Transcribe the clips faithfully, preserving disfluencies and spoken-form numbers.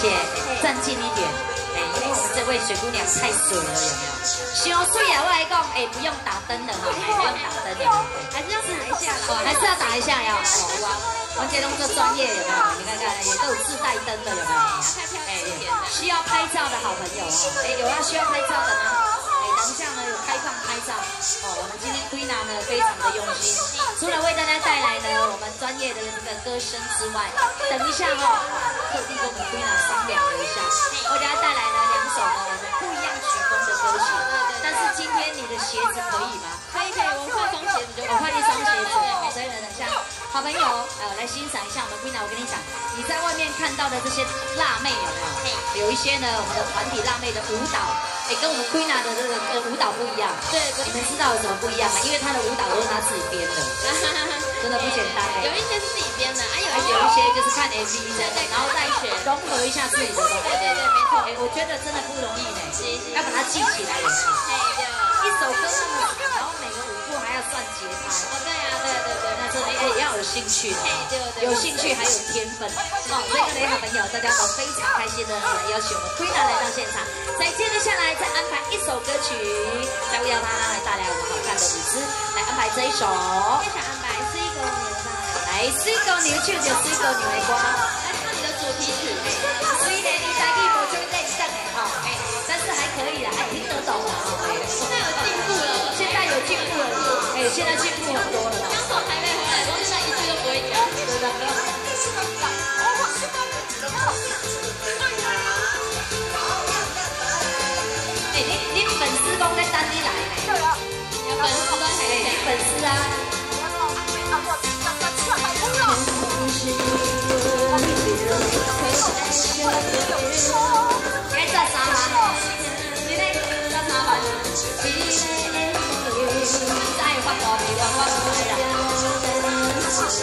谢，站近一点。哎，因为我们这位水姑娘太水了，有没有？修水啊，我来讲，哎，不用打灯了哈，不用打灯了，还是要打一下哦，还是要打一下呀。王杰东做专业有没有？你看看，也都有自带灯的有没有？哎，需要拍照的好朋友哦，哎，有要需要拍照的吗？ 等一下呢，有开放拍照哦。我们今天 Gina 呢非常的用心，除了为大家带来呢我们专业的这个歌声之外，等一下哦，特地跟我们 Gina 商量了一下，为大家带来了两首呢我们不一样曲风的歌曲。但是今天你的鞋子可以吗？可以可以，我换双鞋子就换一双鞋子哦。所以呢，等一下好朋友呃来欣赏一下我们 Gina。我跟你讲，你在外面看到的这些辣妹有没有？有一些呢我们的团体辣妹的舞蹈。 哎，跟我们 Gina 的这个呃舞蹈不一样，对，你们知道有什么不一样吗？因为她的舞蹈都是她自己编的，真的不简单哎。有一些是自己编的，啊有有一些就是看 M V 的，然后再学融合一下自己的。对对对，没错。哎，我觉得真的不容易呢，要把它记起来也是。哎，对。一首歌那么长，然后每个舞步还要算节拍。哦，对啊，对对对，那真的哎也要有兴趣，哎，对对，有兴趣还有天分。哦，所以各位好朋友，大家都非常开心的来邀请我们 Gina 来到现场，再接着下来。 再安排一首歌曲，再为大家来带来我们好看的舞姿，来安排这一首。非常安排《水姑娘》吧。来，《水姑娘》唱着《水姑娘》的歌，来唱你的主题曲。虽然你台语不就认真的哈，哎，但是还可以啦，还听得懂啦哈。现在有进步了，现在有进步了，哎，现在进步很多了。刚从台北回来，我现在一句都不会讲。真的。你粉丝讲在等你来呢，有粉丝在等你，粉丝啊。哎，这啥嘛？你咧这啥嘛？再发高明，发高明啦！ 谢谢，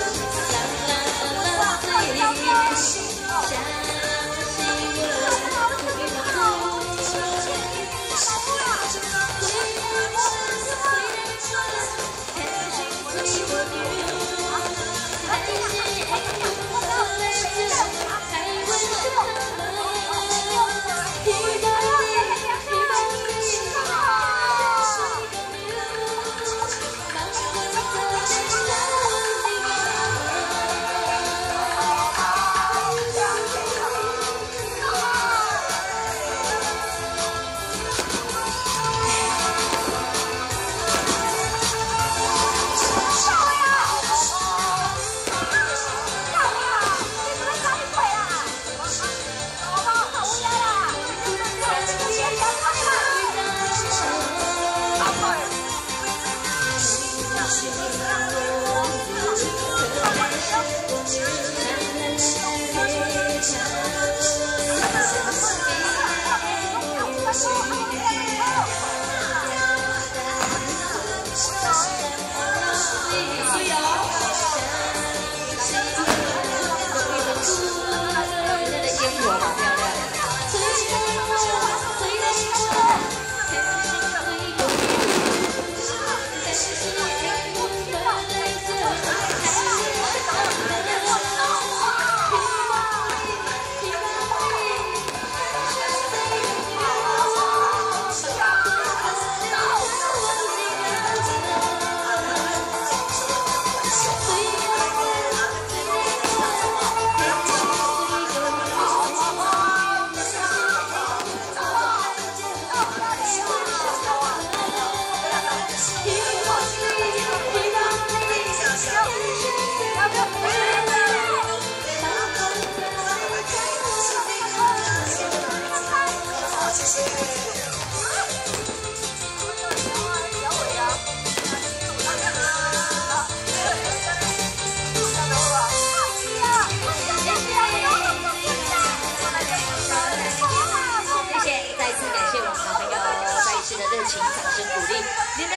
再次感谢我们好朋友再一次的热情掌声鼓励。